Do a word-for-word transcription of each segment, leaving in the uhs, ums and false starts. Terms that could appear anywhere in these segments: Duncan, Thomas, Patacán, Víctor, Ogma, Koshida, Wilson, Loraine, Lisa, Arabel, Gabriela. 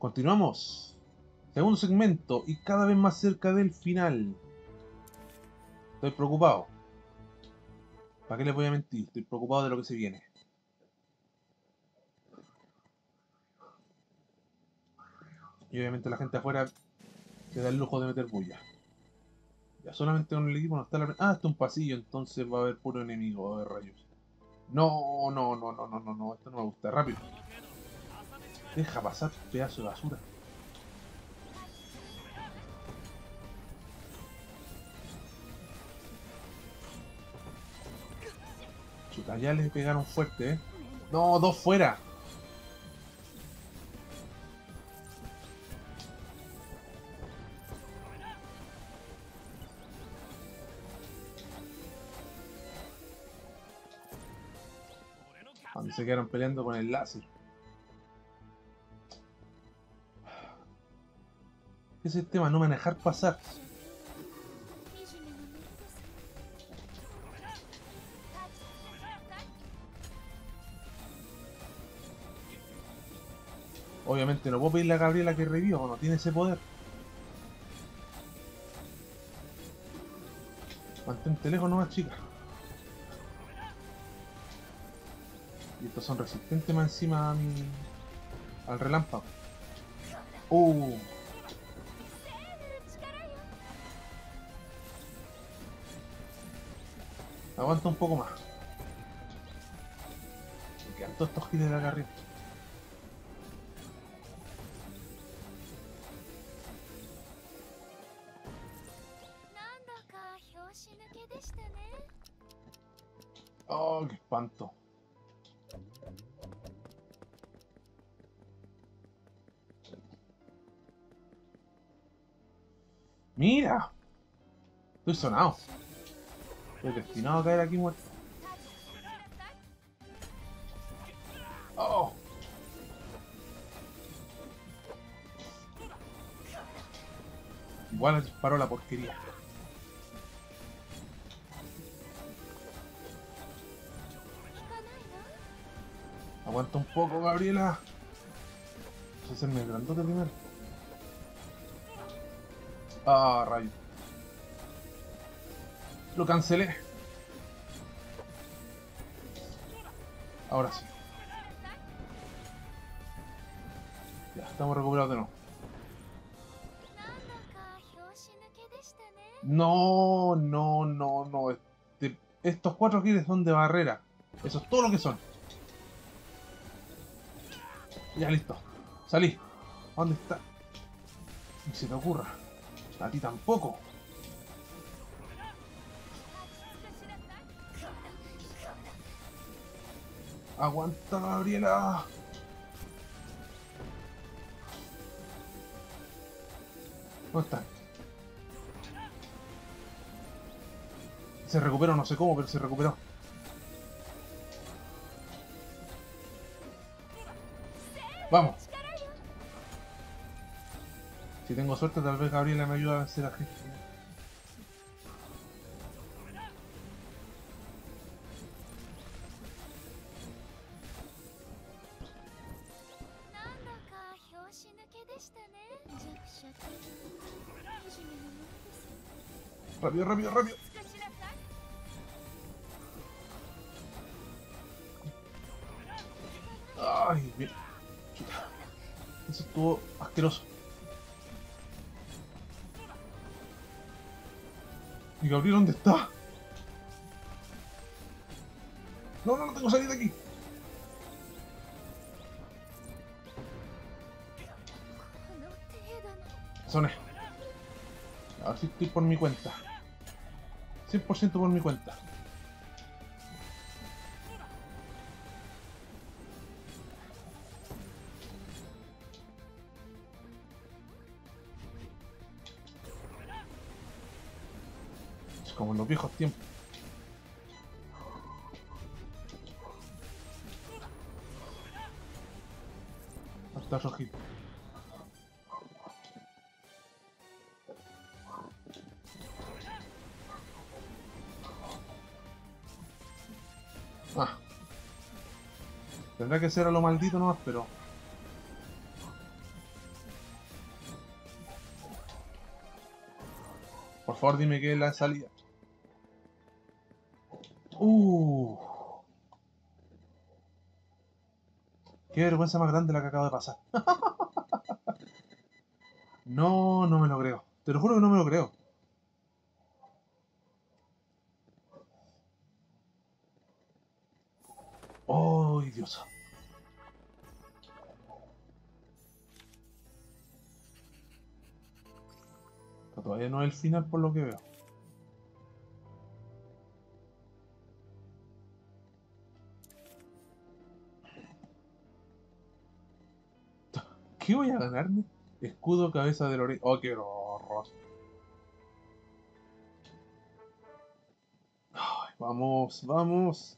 Continuamos. Segundo segmento y cada vez más cerca del final. Estoy preocupado. ¿Para qué les voy a mentir? Estoy preocupado de lo que se viene. Y obviamente la gente afuera se da el lujo de meter bulla. Ya solamente con el equipo no está la... Ah, está un pasillo, entonces va a haber puro enemigo, va a haber rayos. No, no, no, no, no, no, no, esto no me gusta. Rápido. Deja pasar, pedazo de basura. Chuta, ya les pegaron fuerte, eh. No, dos fuera. Se quedaron peleando con el láser. Ese tema no me van a dejar pasar. Obviamente no puedo pedirle a Gabriela que reviva, no tiene ese poder. Mantente lejos nomás, chica. Y estos son resistentes más encima a mi... al relámpago. ¡Uh! Aguanta un poco más. Me quedan todos estos giles de la carrera. ¡Oh, qué espanto! ¡Mira! Estoy sonado. Estoy destinado a caer aquí muerto. ¡Oh! Igual disparó la porquería. Aguanta un poco, Gabriela. Vamos a hacerme el grandote primero. Ah, rayo. Lo cancelé. Ahora sí. Ya, estamos recuperados de nuevo. No, no, no, no. Este, estos cuatro giles son de barrera. Eso es todo lo que son. Ya, listo. Salí. ¿Dónde está? Ni se te ocurra. A ti tampoco. Aguanta, Gabriela. ¿Dónde están? Se recuperó, no sé cómo, pero se recuperó. Vamos. Si tengo suerte, tal vez Gabriela me ayuda a vencer a gente. Rápido, rápido, rápido. Ay, bien. Chuta. Eso estuvo asqueroso. ¿Y Gabriel dónde está? No, no, no tengo salida aquí. Soné. Ahora sí estoy por mi cuenta. cien por ciento por mi cuenta. Como en los viejos tiempos. Hasta rojito. Ah. Tendrá que ser a lo maldito nomás, pero... Por favor, dime que es la salida. Uh. Qué vergüenza más grande la que acabo de pasar. No, no me lo creo. Te lo juro que no me lo creo. Oh, Dios. Todavía no es el final por lo que veo. ¿Qué voy a ganarme? Escudo, cabeza de Loraine. Oh, qué horror. Ay, vamos, vamos.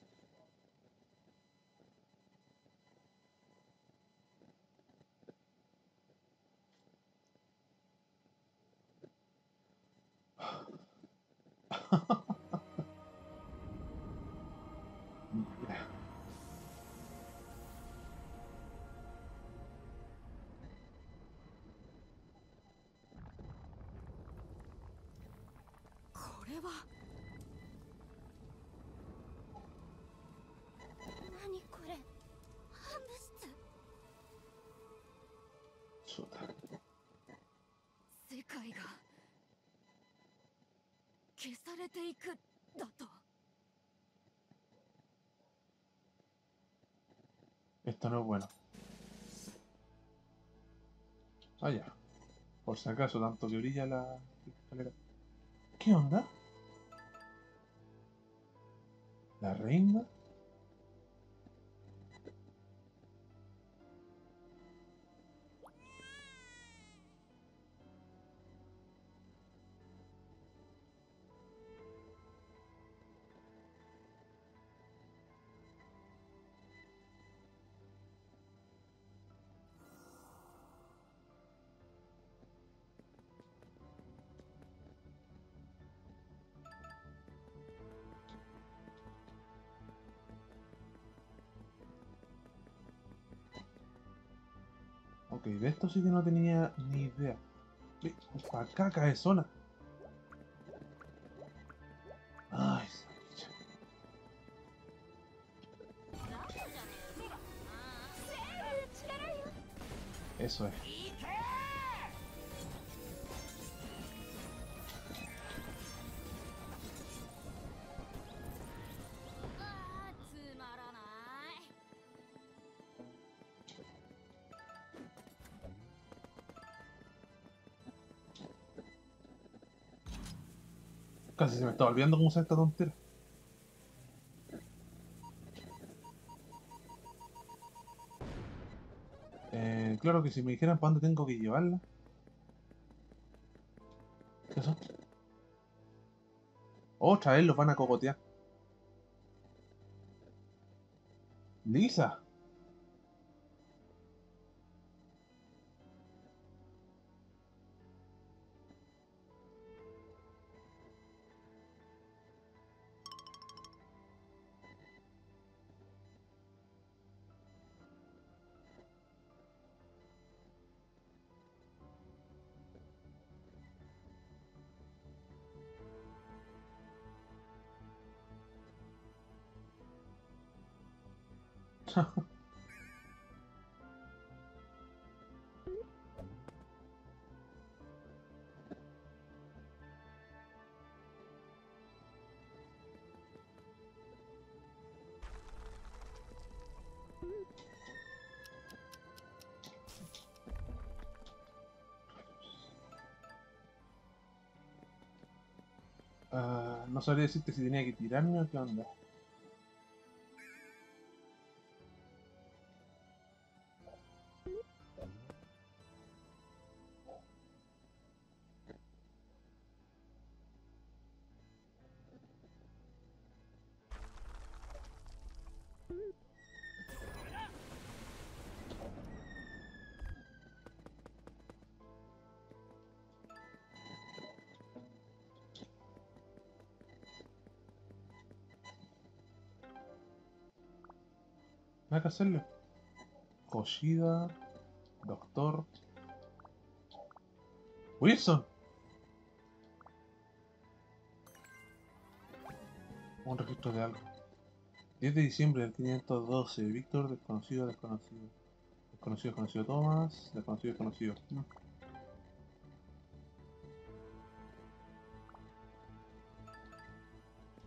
Esto no es bueno. Vaya, por si acaso, tanto que brilla la escalera. ¿Qué onda? ¿La reina? Ok, de esto sí que no tenía ni idea. Para acá, cabezona. Ay, esa bicha. Eso es. Casi se me está olvidando cómo usar esta tontera. Eh, claro que si me dijeran para dónde tengo que llevarla. ¿Qué es eso? Otra vez los van a cocotear. Lisa. uh, no sabría decirte si tenía que tirarme o qué onda. Hay que hacerle Koshida, doctor Wilson. un registro de algo. diez de diciembre del quinientos doce, Víctor, desconocido, desconocido. Desconocido, desconocido, Thomas, desconocido, desconocido. No.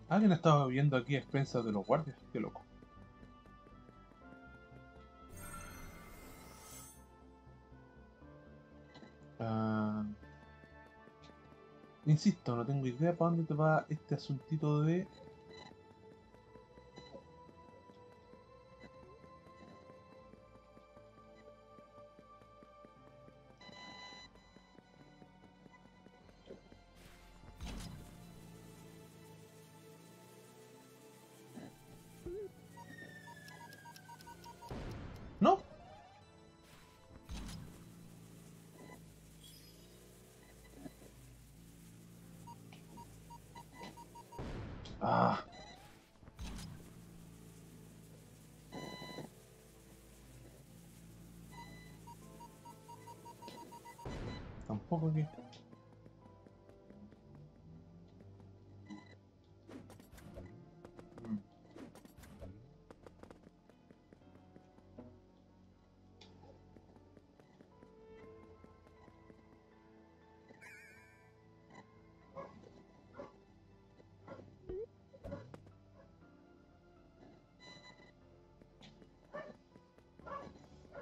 Alguien estaba viendo aquí a expensas de los guardias, qué loco. Uh... Insisto, no tengo idea para dónde te va este asuntito de... Tampoco aquí. Mm.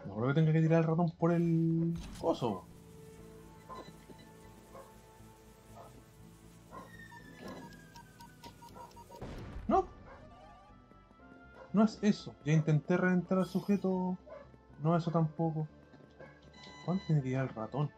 No creo que tenga que tirar el ratón por el coso. No es eso, ya intenté reventar al sujeto. No, eso tampoco. ¿Cuánto tiene que ir al ratón?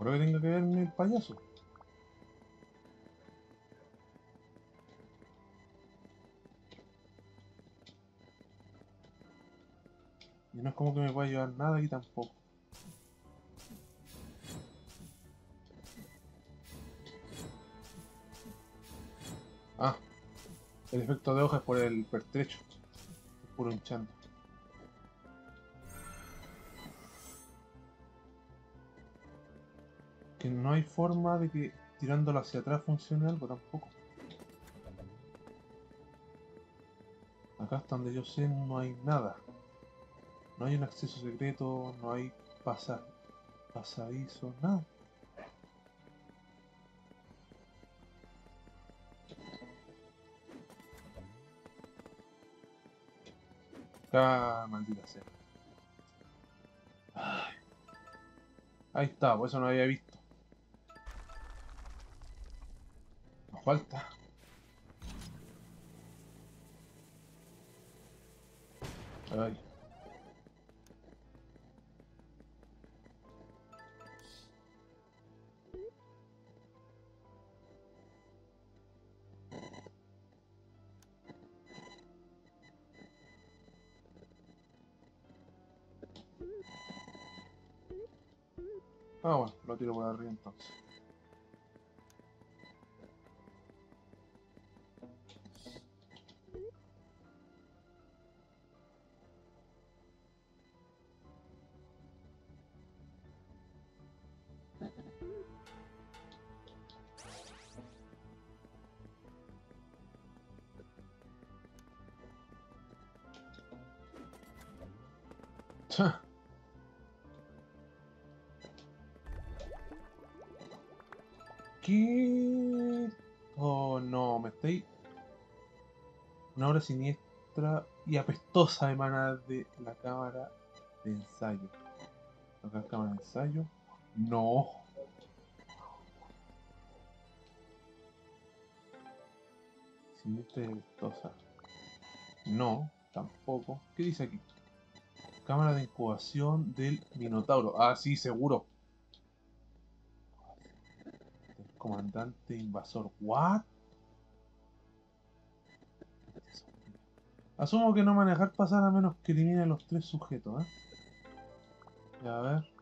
Creo que tenga que ver en el payaso. Y no es como que me pueda llevar nada aquí tampoco. Ah, el efecto de hoja es por el pertrecho. Es puro hinchando. Que no hay forma de que tirándolo hacia atrás funcione algo tampoco. Acá hasta donde yo sé no hay nada. No hay un acceso secreto, no hay pasa, pasadizo, nada. Ah, maldita sea. Ay. Ahí está, por eso no había visto. Falta. Ay. Ah, bueno, lo tiro por arriba entonces. ¿Qué? Oh no, me estoy... Una hora siniestra y apestosa emana de la cámara de ensayo. Acá cámara de ensayo. No. Siniestra y apestosa. No, tampoco. ¿Qué dice aquí? Cámara de incubación del Minotauro. Ah, sí, seguro. El comandante invasor. ¿What? Asumo que no manejar pasar a menos que elimine a los tres sujetos, ¿eh? Ya, a ver.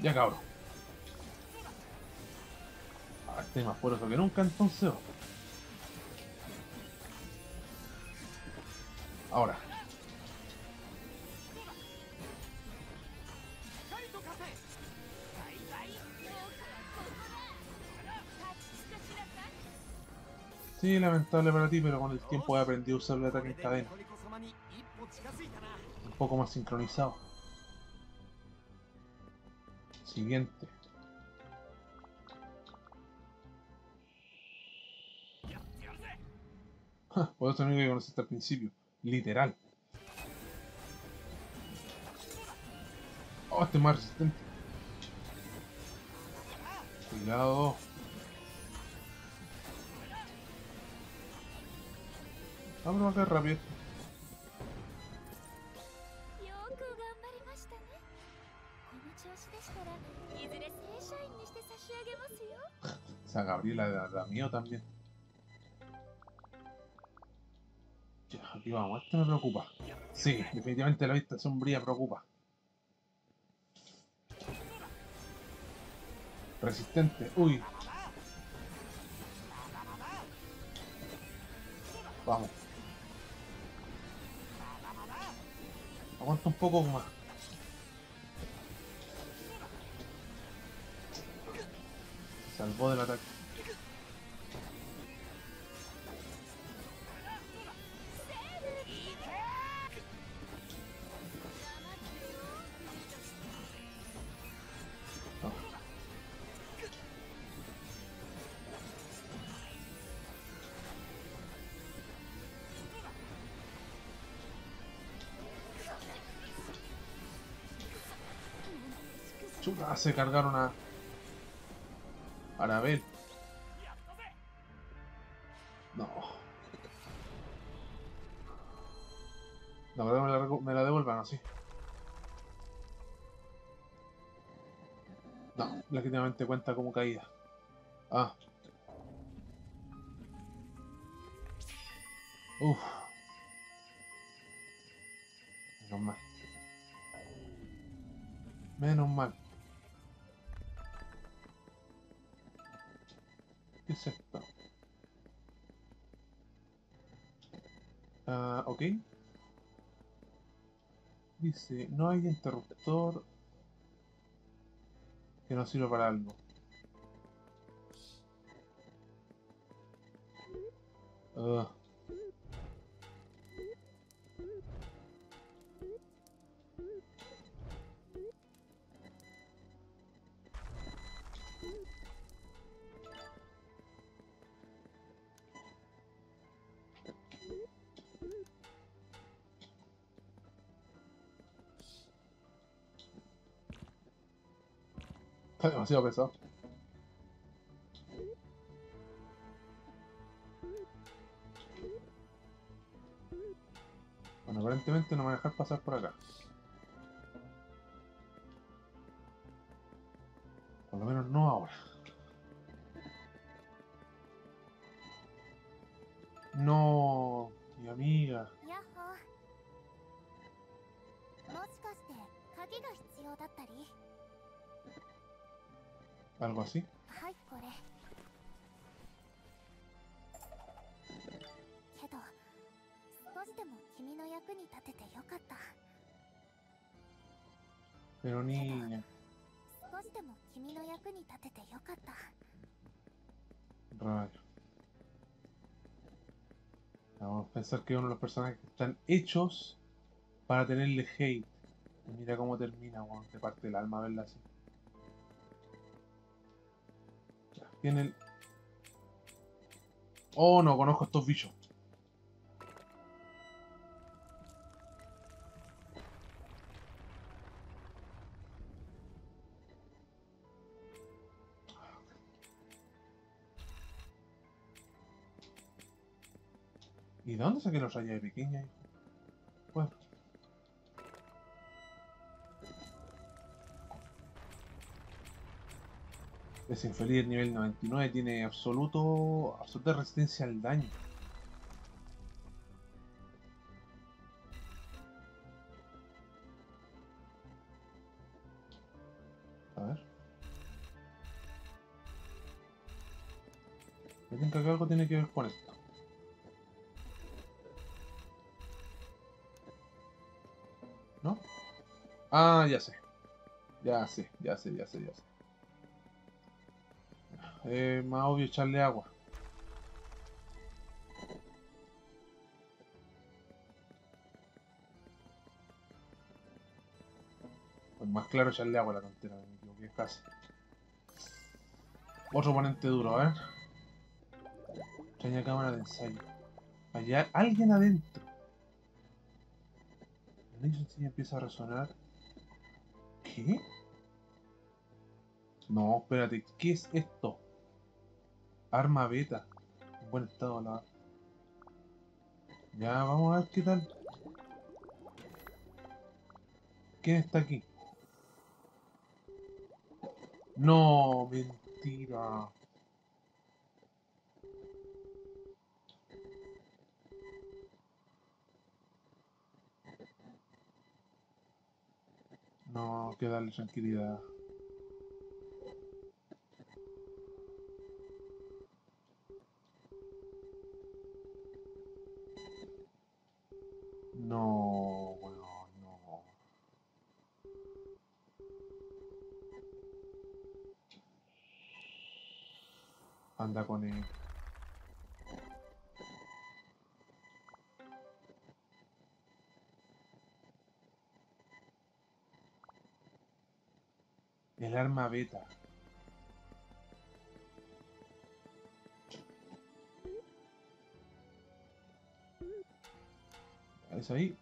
Ya, cabrón. Ah, este es más poderoso que nunca, entonces. Ahora. Sí, lamentable para ti, pero con el tiempo he aprendido a usar el ataque en cadena. Un poco más sincronizado. Siguiente. Ja, por eso único que conociste al principio. Literal. Oh, este es más resistente. Cuidado. Vamos a caer rápido. Esa Gabriela la, la mío también. Ya, aquí vamos, este me preocupa. Sí, definitivamente la vista sombría preocupa. Resistente, uy. Vamos. Aguanta un poco más. Se salvó del ataque. Oh. Chuta, se cargaron a Arabel. No. La verdad me la, me la devuelvan así. No, legítimamente cuenta como caída. Ah. Uff. Menos mal. Menos mal. ¿Qué es esto? Ah, uh, ok. Dice, no hay interruptor que no sirva para algo. Uh. Está demasiado pesado. Bueno, aparentemente no me va a dejar pasar por acá. Por lo menos no ahora. No, mi amiga. Algo así. Pero niña. Raro. Vamos a pensar que uno de los personajes que están hechos para tenerle hate. Y mira cómo termina, bueno, te parte el alma verla así. Tienen... Oh, no conozco a estos bichos. ¿Y de dónde saqué los rayos de piquiña? Bueno. Es infeliz nivel noventa y nueve, tiene absoluto, absoluta resistencia al daño. A ver. Me tengo que algo tiene que ver con esto. ¿No? Ah, ya sé. Ya sé, ya sé, ya sé, ya sé. Es eh, más obvio echarle agua. Pues más claro echarle agua a la tontera, me equivoqué, es casi. Otro oponente duro, a ver. Extraña cámara de ensayo. Allá alguien adentro. El anillo sencillo empieza a resonar. ¿Qué? No, espérate, ¿qué es esto? Arma beta. En buen estado la... Ya, vamos a ver qué tal. ¿Quién está aquí? No, mentira. No, que darle tranquilidad. No, bueno, no. Anda con él. El arma beta. ¿Es ahí?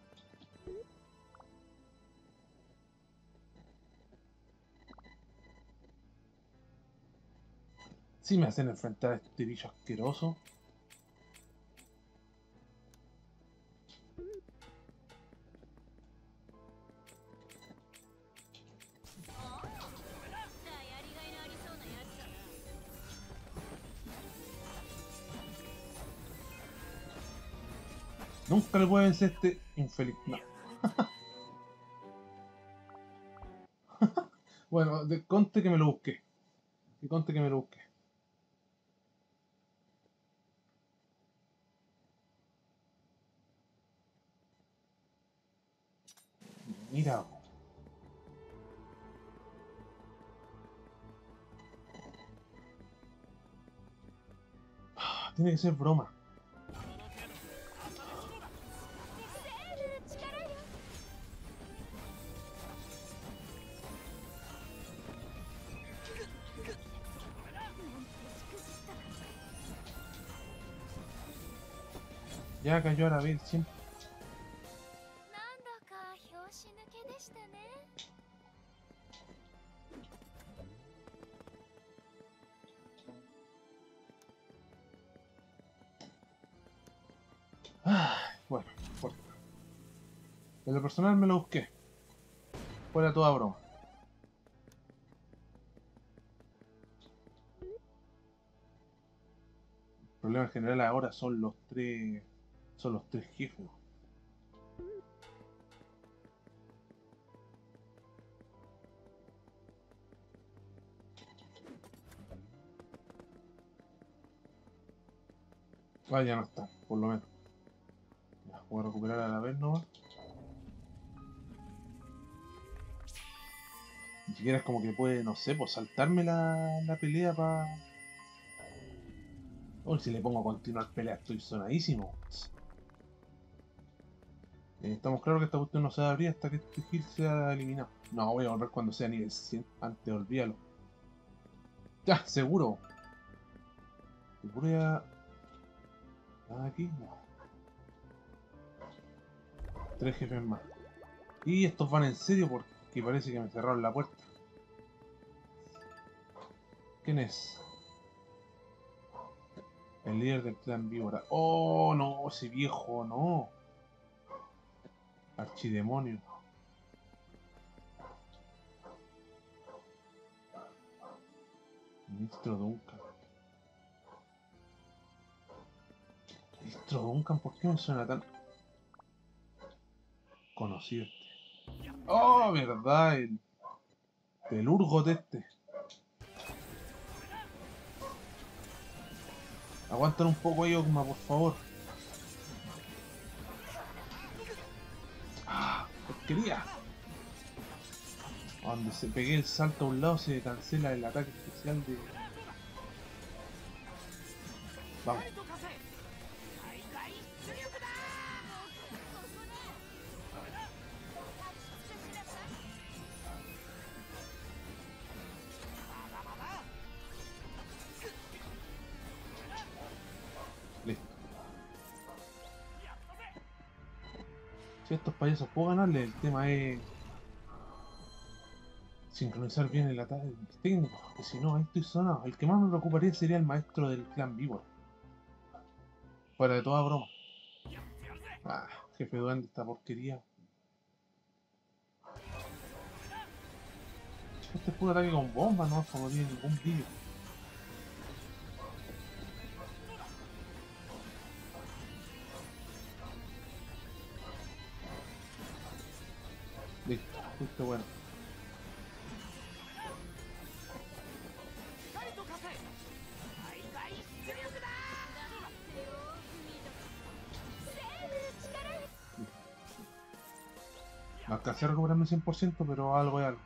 Si me hacen enfrentar a este bicho asqueroso. Nunca le pueden ser este infeliz. No. Bueno, de conte que me lo busqué. De conte que me lo busqué. Mira. Tiene que ser broma. Ya cayó Arabel siempre. Ah, bueno, por favor. En lo personal me lo busqué. Fuera toda broma. El problema en general ahora son los tres... Son los tres jefes. Ah, ya no está, por lo menos. Ya, voy a recuperar a la vez, ¿no? Ni siquiera es como que puede, no sé, pues saltarme la, la pelea para... O si le pongo a continuar pelea, estoy sonadísimo. Estamos claros que esta cuestión no se va a abrir hasta que este Gil sea eliminado. No, voy a volver cuando sea nivel cien. Antes, olvídalo. Ya, seguro. Voy a... Aquí, no. Tres jefes más. Y estos van en serio porque parece que me cerraron la puerta. ¿Quién es? El líder del clan víbora. ¡Oh, no! Ese viejo, no. Archidemonio. Ministro Duncan. Ministro Duncan, ¿por qué me suena tan conocido este? ¡Oh, verdad! El telurgo de este. Aguantan un poco ahí, Ogma, por favor. ¡Ah! ¡Porquería! Cuando se pegue el salto a un lado se cancela el ataque especial de... Vamos. Listo. Si estos payasos puedo ganarle, el tema es... sincronizar bien el ataque técnico, porque si no, ahí estoy sonado. El que más me preocuparía sería el maestro del clan víbora. Fuera de toda broma. Ah, jefe duende, esta porquería. Este es puro ataque con bomba, no, no tiene ningún brillo. Listo, justo bueno. Me alcancé a recuperarme cien por ciento, pero algo es algo.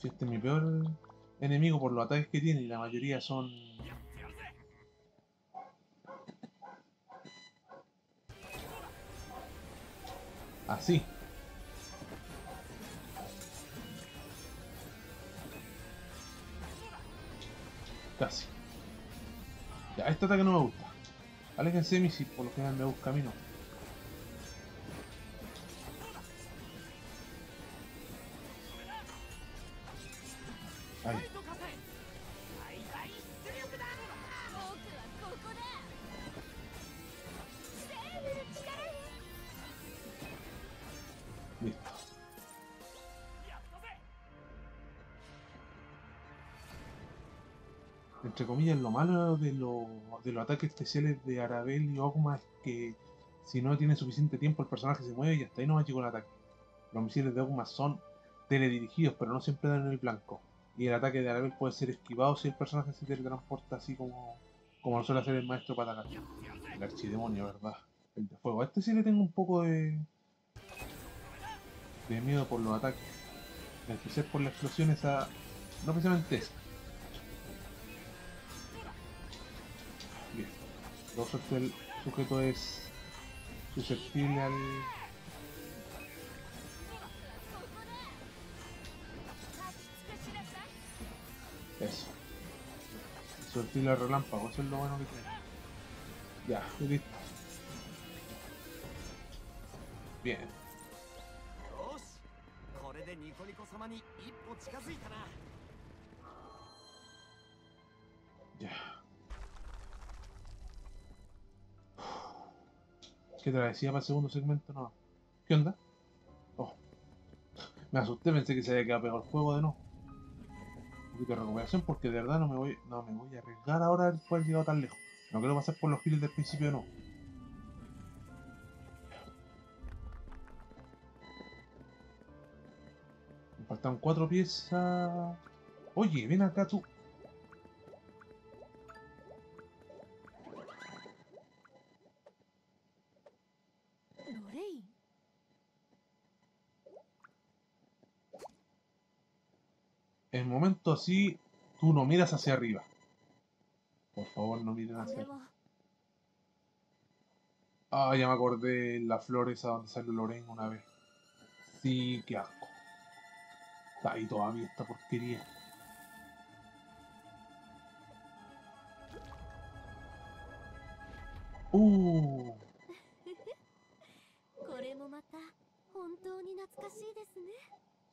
Este es mi peor enemigo por los ataques que tiene y la mayoría son... así. Casi. Ya, este ataque no me gusta. Aléjense de mí si por lo general me busca a mí no. Ahí. Listo. Entre comillas, lo malo de los de los ataques especiales de Arabel y Ogma es que si no tiene suficiente tiempo el personaje se mueve y hasta ahí no va a llegar el ataque. Los misiles de Ogma son teledirigidos pero no siempre dan en el blanco. Y el ataque de Arabel puede ser esquivado si el personaje se teletransporta así como, como lo suele hacer el maestro Patacán. El archidemonio, ¿verdad? El de fuego. A este sí le tengo un poco de, de miedo por los ataques. En especial por las explosiones a... no precisamente eso. Por suerte el sujeto es susceptible al... Eso. Susceptible al relámpago, eso es lo bueno que tiene. Ya, listo. Bien. Ya. Que travesía para el segundo segmento, no. ¿Qué onda? Oh. Me asusté, pensé que se había quedado pegado el juego de no. Un poquito de recuperación porque de verdad no me voy, no me voy a arriesgar ahora después de haber llegado tan lejos. No quiero pasar por los giles del principio, no. Me faltan cuatro piezas. Oye, ven acá tú. En momento así, tú no miras hacia arriba. Por favor, no miren hacia arriba. Ah, ya me acordé la flor esa donde salió Loraine una vez. Sí, qué asco. Está ahí todavía esta porquería. ¡Uh!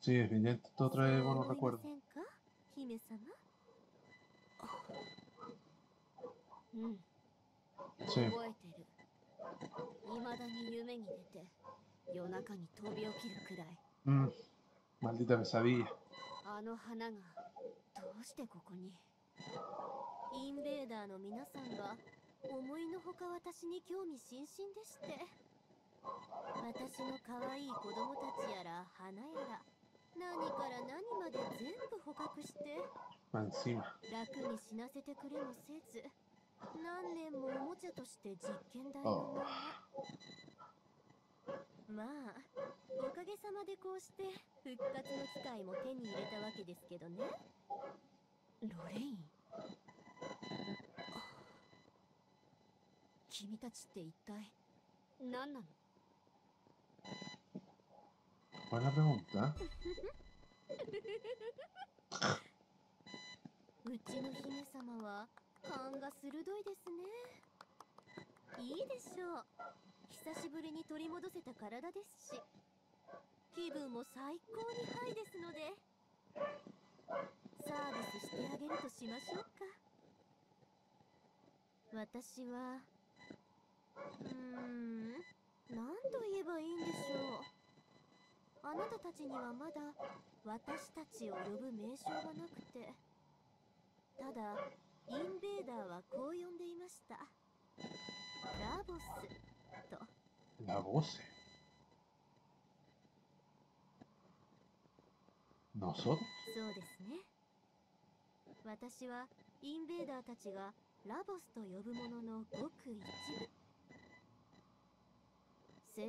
Sí, definitivamente esto trae buenos recuerdos. Sí. Mm. Maldita pesadilla. Encima. Oh. Buena pregunta. La voz. ¿Nosotros? Por ejemplo. Pensé que la receta todavía tiene miedo. Sí.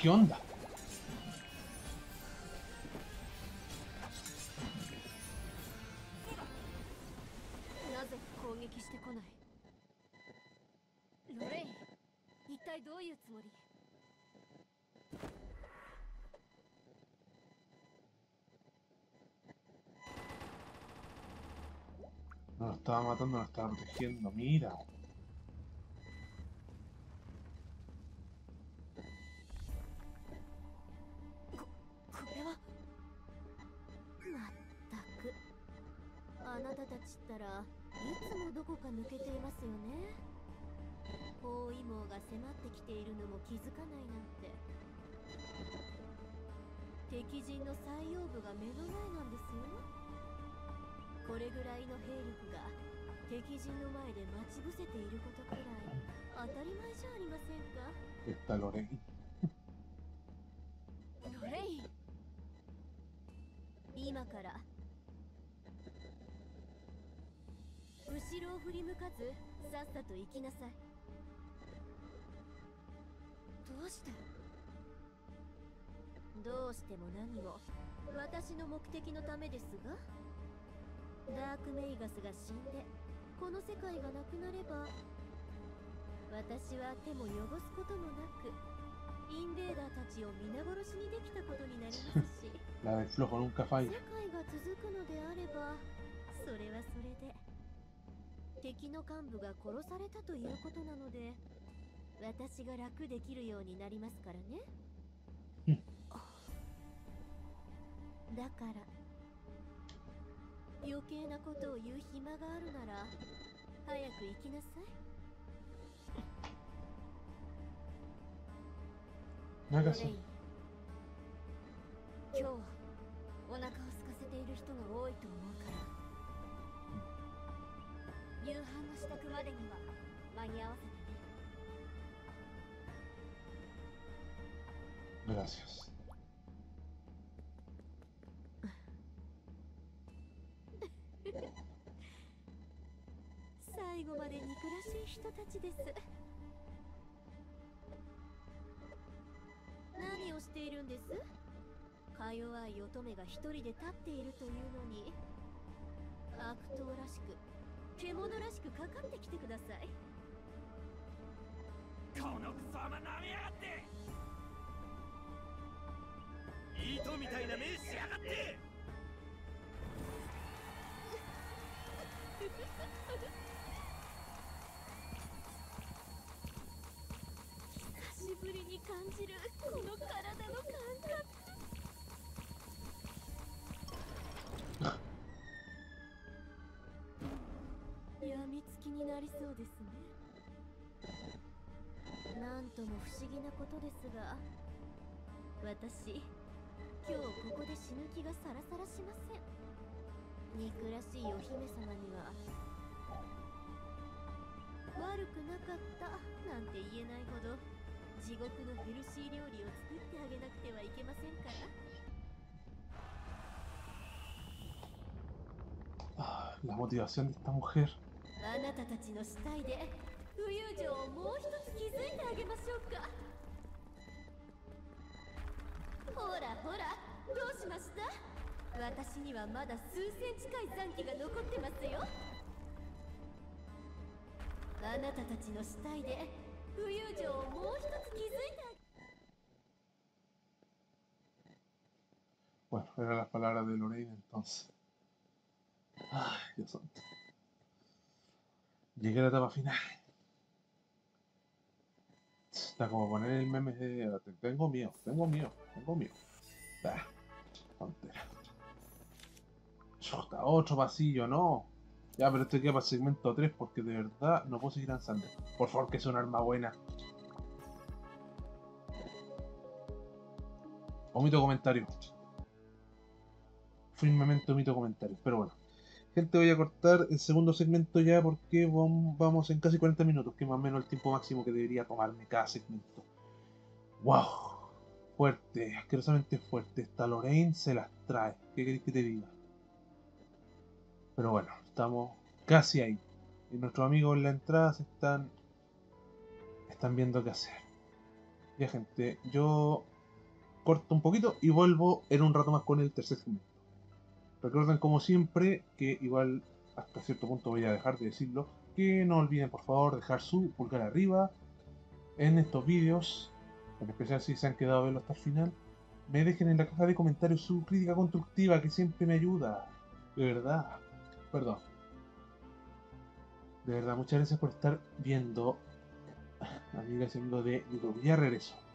¿Qué onda? No lo estaba matando, no lo estaba protegiendo, mira. Está Loraine. Loraine. どうしても何も私の目的のためですが、ダークメイガスが死んでこの世界がなくなれば、私は手も汚すこともなくインベーダーたちを皆殺しにできたことになりますし、世界が続くのであればそれはそれで。敵の幹部が殺されたということなので、私が楽できるようになりますからね。だから余計なことを言う暇があるなら早く行きなさい。長さ。今日はお腹を空かせている人が多いと思うから、夕飯の支度までには間に合わせてね。Gracias. Ah, la motivación de esta mujer. Bueno, eran las palabras de Loraine entonces. Ay, Dios santo. Llegué a la etapa final. Está como poner el meme de... Tengo miedo, tengo miedo, tengo miedo. Bah, tontera. Está otro pasillo, no. Ya, pero esto queda para el segmento tres porque de verdad no puedo seguir lanzando. Por favor, que sea un arma buena. Omito comentario. Firmemente omito comentario, pero bueno. Gente, voy a cortar el segundo segmento ya porque vamos en casi cuarenta minutos, que es más o menos el tiempo máximo que debería tomarme cada segmento. ¡Wow! Fuerte, asquerosamente fuerte. Esta Loraine se las trae. ¿Qué queréis que te diga? Pero bueno, estamos casi ahí. Y nuestros amigos en la entrada se están, están viendo qué hacer. Ya, gente, yo corto un poquito y vuelvo en un rato más con el tercer segmento. Recuerden como siempre, que igual hasta cierto punto voy a dejar de decirlo, que no olviden por favor dejar su pulgar arriba en estos vídeos, en especial si se han quedado a verlo hasta el final. Me dejen en la caja de comentarios su crítica constructiva que siempre me ayuda, de verdad, perdón. De verdad, muchas gracias por estar viendo, amigas y amigos de YouTube, ya regreso.